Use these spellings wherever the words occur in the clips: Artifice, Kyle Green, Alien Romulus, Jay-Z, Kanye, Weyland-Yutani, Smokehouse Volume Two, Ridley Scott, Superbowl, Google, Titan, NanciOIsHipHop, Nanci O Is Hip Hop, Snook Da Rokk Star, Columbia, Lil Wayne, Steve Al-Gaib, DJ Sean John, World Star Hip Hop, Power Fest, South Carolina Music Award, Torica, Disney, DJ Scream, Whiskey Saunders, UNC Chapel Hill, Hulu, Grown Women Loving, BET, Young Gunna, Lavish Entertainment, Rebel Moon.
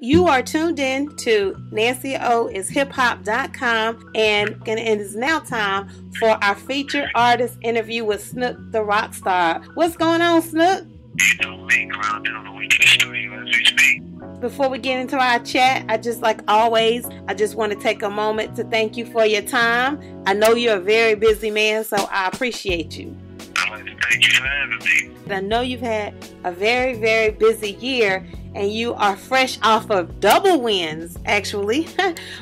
You are tuned in to NanciOIsHipHop.com, and it is now time for our featured artist interview with Snook Da Rokk Star. What's going on, Snook? You know, me grounded on the weekend studio as we speak. Before we get into our chat, I just want to take a moment to thank you for your time. I know you're a very busy man, so I appreciate you. Thank you for having me. I know you've had a very, very busy year, and you are fresh off of double wins, actually.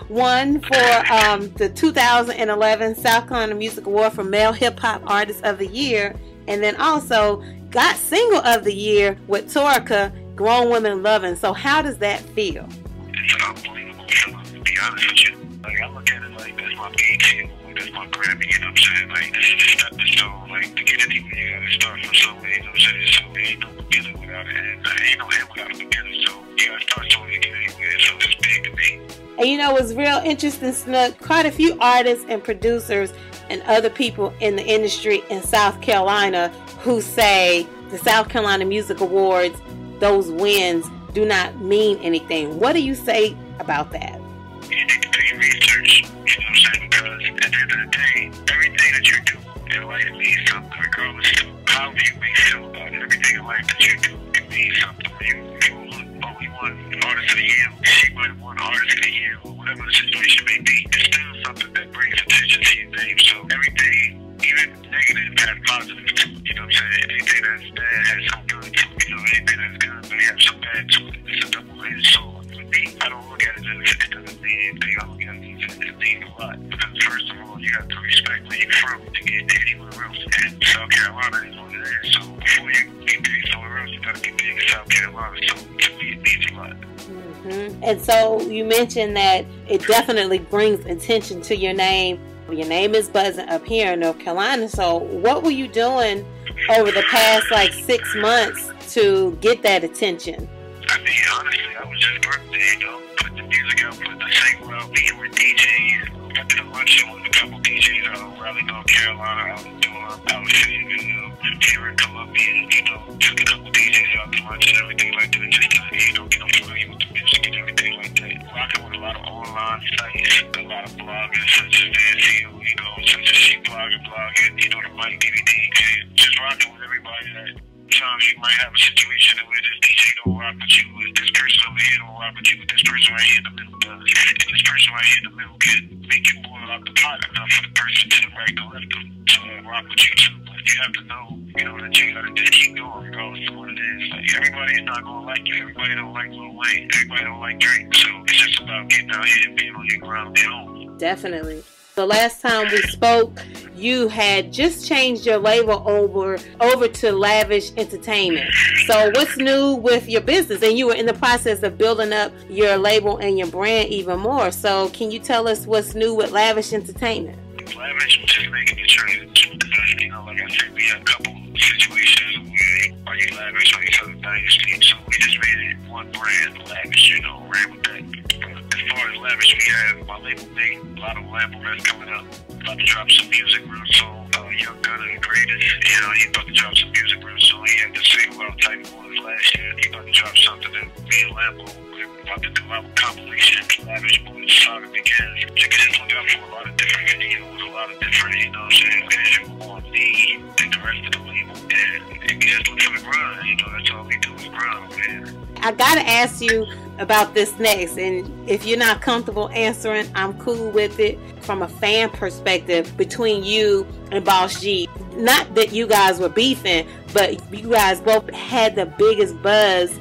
One for the 2011 South Carolina Music Award for Male Hip Hop Artist of the Year, and then also got Single of the Year with Torica, Grown Women Loving. So how does that feel? It's an unbelievable feeling, to be honest with you. Like, I look at it like that's my BET Award, that's my Grammy, you know what I'm saying? Like, this is a stepping stone. Like, to get anywhere, you gotta start from somewhere, you know what I'm saying? So there ain't no beginning without an end. There ain't no end without a beginning. So you gotta start somewhere to get anywhere. So it's big to me. And you know, it's real interesting, Snook. Quite a few artists and producers and other people in the industry in South Carolina who say the South Carolina Music Awards, those wins, do not mean anything. What do you say about that? You need to do your research, you know what I'm saying? Because at the end of the day, everything that you do in life means something, regardless of how you may feel about it. Everything in life that you do, it means something. People look, oh, we won Artist of the Year, she might have won Artist of the Year, or whatever the situation may be. It's still something that brings attention to your name. So everything, even negative, has positive too, you know what I'm saying? Anything that's bad has some good too, you know, anything that's good may have some bad too. It's a double-edged sword. For me, I don't look at it as it doesn't mean anything. I look at it as it means a lot. Because first of all, you have to respect where you're from to get anywhere else. And South Carolina is what it is. So before you get big somewhere else, you gotta get big in South Carolina. So to me, it means a lot. Mm-hmm. And so you mentioned that it definitely brings attention to your name. Your name is buzzing up here in North Carolina. So what were you doing over the past like 6 months to get that attention? I mean, honestly, I was just working there, you know, putting the music out, putting the single out, being with DJs. I did a luncheon with a couple DJs out of Raleigh, North Carolina, out in Durham, out in Fayetteville, here in Columbia, you know, took a couple DJs out to lunch and everything like that, and just to, you know, get them familiar with the music and everything like that. Rocking with a lot of online sites, a lot of bloggers, such as NanciOI, you know, such as She blogging, you know, the Mike DVD, just rocking with everybody that. Sometimes you might have a situation where this DJ don't rock with you, or this person over here don't rock with you, or this person right here in the middle does. And this person right here in the middle can make you boil out the pot enough for the person to the right or left to rock with you too. But you have to know, you know, that you gotta just keep going regardless of what it is. Like, everybody's not gonna like you. Everybody don't like Lil Wayne. Everybody don't like Drake. So it's just about getting out here and being on your ground at home. Definitely. The last time we spoke, you had just changed your label over to Lavish Entertainment. So what's new with your business? And you were in the process of building up your label and your brand even more. So can you tell us what's new with Lavish Entertainment? Lavish is just making the transition. You know, like I said, we had a couple situations where are you lavish, are you selling value sleep? So we just made it one brand, Lavish, you know, ran with that. As far as Lavish, we have my label mate, a lot of label that's coming up. About to drop some music real soon. Young Gunna, the greatest, you know, he's about to drop some music real soon. He had the same well type ones last year. He's about to drop something that me and Lambo, we're about to do our compilation, Lavish Boys Saga Begins. You can just look out for a lot of different videos, a lot of different, you know what I'm saying, visual on me and the rest of the label. And just look for the grind, you know, that's all we do is grind, man. I gotta ask you about this next, and if you're not comfortable answering, I'm cool with it. From a fan perspective, between you and Boss G, not that you guys were beefing, but you guys both had the biggest buzz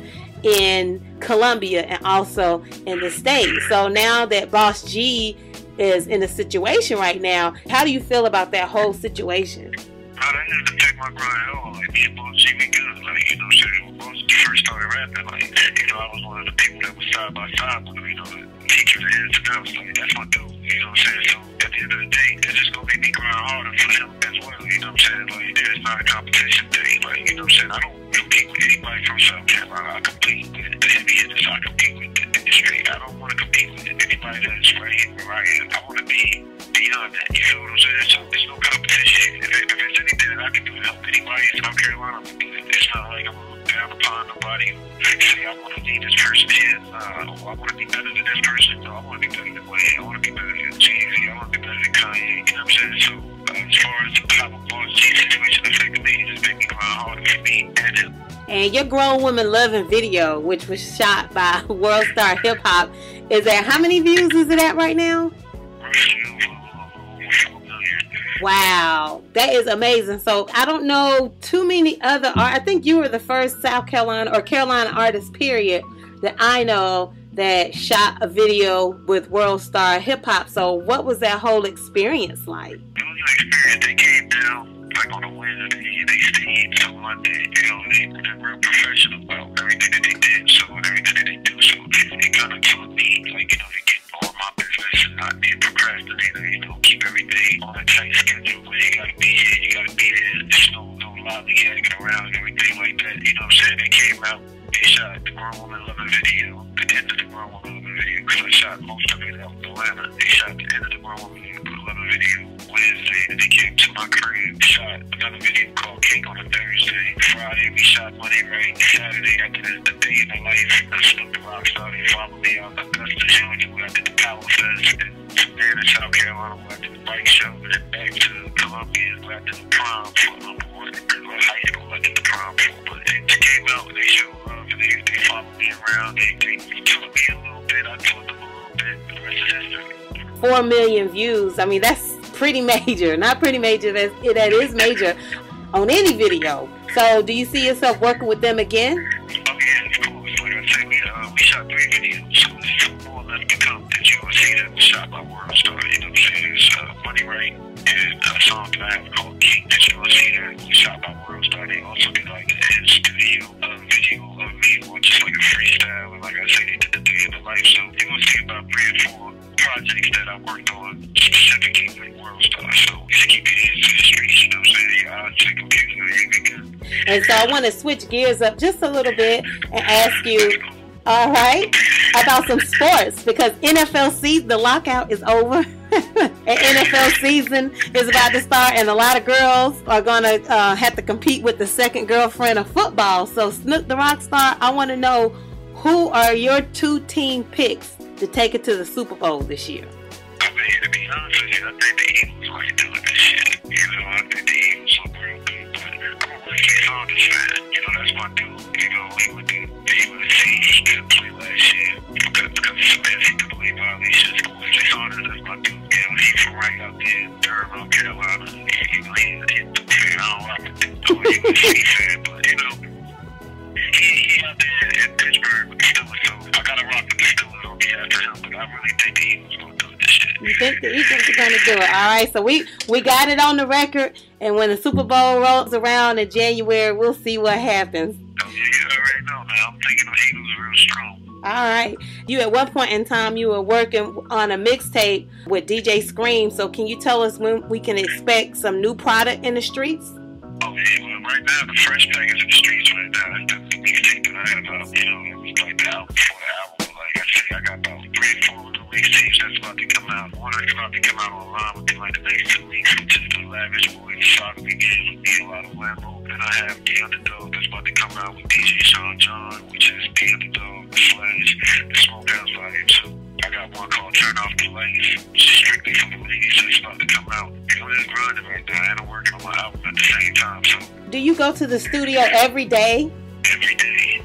in Columbia and also in the state. So now that Boss G is in a situation right now, how do you feel about that whole situation? I didn't affect my grind at all. Like, me and Boss G, we good. Like, you know what I'm saying? When Boss G first started rapping, like, you know, I was one of the people that was side by side with him, you know, teaching the hands and mouths. Like, that's my dude, you know what I'm saying? So, at the end of the day, it's just gonna make me grind harder for him as well, you know what I'm saying? Like, there's not a competition thing, like, you know what I'm saying? I don't compete with anybody from South Carolina. I compete with the heavy hitters. I compete with the industry. I don't want to compete with anybody that's right here where I am. I want to be beyond that, you know what I'm saying? So, there's no competition. If there's anything that I can do to help anybody in South Carolina, I'm gonna do it. It's not like I'm gonna look down never find nobody who say, I want to be this person is, oh, I want to be better than this person, I want to be better than Wayne, I want to be better than Jay-Z, I want to be better than Kanye, you know what I'm saying? So, as far as how the boss situation affected me, it just made me grind harder for me and him. And your Grown Women Loving video, which was shot by World Star Hip Hop, is at how many views is it at right now? Wow, that is amazing. So I don't know too many other artists. I think you were the first South Carolina or Carolina artist, period, that I know that shot a video with World Star Hip Hop. So what was that whole experience like? The whole experience, they came down like on a Wednesday and they stayed till Monday. You know, they were professional about everything that they did, so everything that they do. So it kind of taught me, like, you know, to get all my business and not be a procrastinator, you know, keep everything on a tight schedule where you gotta be here, you gotta be there. There's no lollygagging around and everything like that. You know what I'm saying? They came out, they shot the Grown Women Loving video, the end of the Grown Women Loving video, because I shot most of it out in Atlanta. They shot the end of the Grown Women Loving video Wednesday, and they came to my crib, shot another video called Cake on a Thursday. Friday, we shot Monday, right? Saturday, I did the Day in the Life. I Snook Da Rokk Star, they followed me out. I got to Georgia, where I did the Power Fest, and from there to South Carolina, where I did the bike show, and then back to Columbia, where I did the prom for number one. High school, I did the prom for, but they came out and they showed love, and they followed me around. They taught me a little bit, I taught them a little bit, the rest is history. 4 million views, I mean, that's pretty major. Not pretty major, that is major on any video. So do you see yourself working with them again? Oh yeah, of course. Like I said, we shot 3 videos, so there's 2 more left to come that you will see that shot by World Star. You know what I'm saying? There's Money Right and a song that I have called King that you will see that shot by World Star. They also did like a studio video of me, or just like a freestyle, and like I said, they did the Day in the Life. So you will see about 3 or 4 projects that I worked on specifically with World Star. So just keep your hands to the streets, you know what I'm saying? Your eyes to the computer, everything. And so I want to switch gears up just a little bit and ask you, all right, about some sports, because NFL season, the lockout is over. And NFL season is about to start, and a lot of girls are going to have to compete with the second girlfriend of football. So Snook Da Rokk Star, I want to know, who are your 2 team picks to take it to the Super Bowl this year? I mean, to be honest with you, I think the Eagles are going to do it this year. You know, I think the Eagles look real good, but I'm a Whiskey Saunders fan. You know, that's my dude. You know, he couldn't play last year because of some mess he could believe on. He's just Whiskey Saunders, that's my dude. You know, he's from right out there in Durham, Carolina. You know, he's the fan. I don't know what he's a Whiskey fan, but, you know, he's out there in Pittsburgh with the Steelers, so I got to rock with the Steelers on behalf of him, but I really think the Eagles going to do it this year. You think the Eagles are going to do it. All right, so we got it on the record, and when the Super Bowl rolls around in January, we'll see what happens. Oh, yeah, you already know, man. I'm thinking the Eagles are real strong. All right. You, at one point in time, you were working on a mixtape with DJ Scream, so can you tell us when we can expect some new product in the streets? Oh, yeah, well, right now, the fresh package in the streets right now, that's the mixtape that I had about, you know, it was like the album before the album. Like I said, I got about 3 or 4 of the mixtapes that's about to come out. One that's about to come out online within like the next 2 weeks, which is the Lavish Boys, Shock Begins, with a lot of Lambo. Then I have The Underdog that's about to come out with DJ Sean John, which is The Underdog, / the Smokehouse Volume Two. I got one called Turn Off the Lights, strictly for the ladies, so it's about to come out. And I'm just grinding right now, and I'm working on my album at the same time. So, do you go to the studio every day? Every day.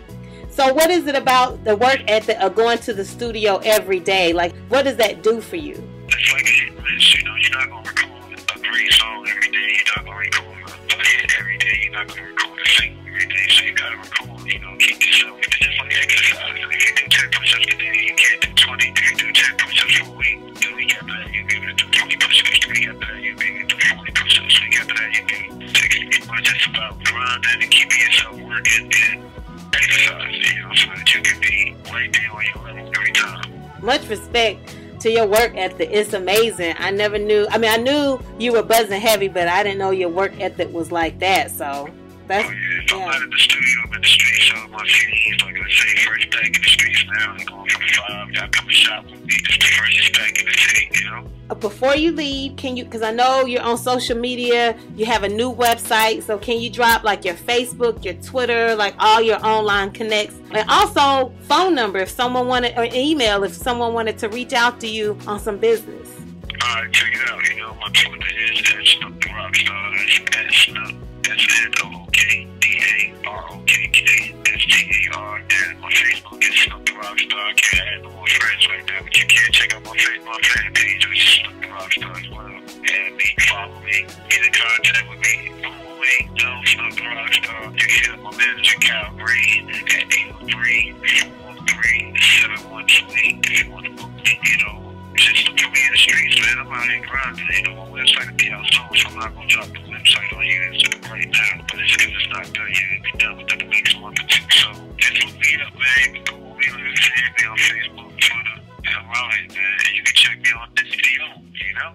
So what is it about the work ethic of going to the studio every day? Like, what does that do for you? It's like a hit list, you know. You're not going to record a great song every day. You're not going to record a hit every day. You're not going to record a single every day. So you got to record, you know, keep yourself. It's just like exercise. If you do 10 push-ups a day, you can't do 20. If you do 10 push-ups for a week, the week after that, you'll be able to do 20 push-ups. The week after that, you'll be able to do 40 push-ups. The week after that, you'll be able to do 60. It's just about grinding and keeping yourself working and exercise, you know, so that you can be right there on your level every time. Much respect to your work ethic. It's amazing. I never knew. I mean, I knew you were buzzing heavy, but I didn't know your work ethic was like that, so. That's, yeah. I'm not in the studio, I'm in the streets selling my CDs. Like I say, first pack in the streets now. They're going from 5, y'all come to shop with me. It's the first pack in the city, you know? Before you leave, can you, because I know you're on social media, you have a new website, so can you drop like your Facebook, your Twitter, like all your online connects? And also, phone number if someone wanted, or email if someone wanted to reach out to you on some business. Alright, check it out, you know, my Twitter is Snook Da Rokk Star. That's Snook, that's N-O-O-K-D-A-R-O-K-K-S-T-A-R. And my Facebook is Snook Da Rokk Star. I can't add no more friends right now, but you can check out my Facebook fan page, which is Snook Da Rokk Star as well. And me, follow me, get in contact with me, Google me, know Snook Da Rokk Star. You can hit my manager, Kyle Green, at 813-413-712. If you want to book me, you know, just look for me in the streets, man. I'm out here grinding. Ain't no more website to be out soon, so I'm not gonna drop the website on you right now. But it's because it's not done yet. It'll be done within the next month or two. So just look me up, man. You can Google me, like I said, be on Facebook, Twitter, and I'm out here, man. And you can check me on NanciOIsHipHop, you know?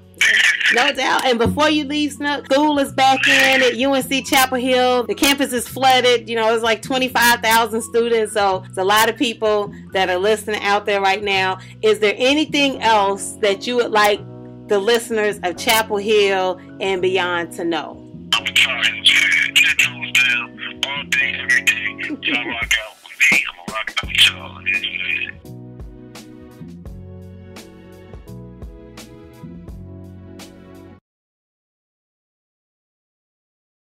No doubt. And before you leave, Snook, school is back in at UNC Chapel Hill. The campus is flooded. You know, it's like 25,000 students. So it's a lot of people that are listening out there right now. Is there anything else that you would like the listeners of Chapel Hill and beyond to know? I'm tired. It goes down all day, every day.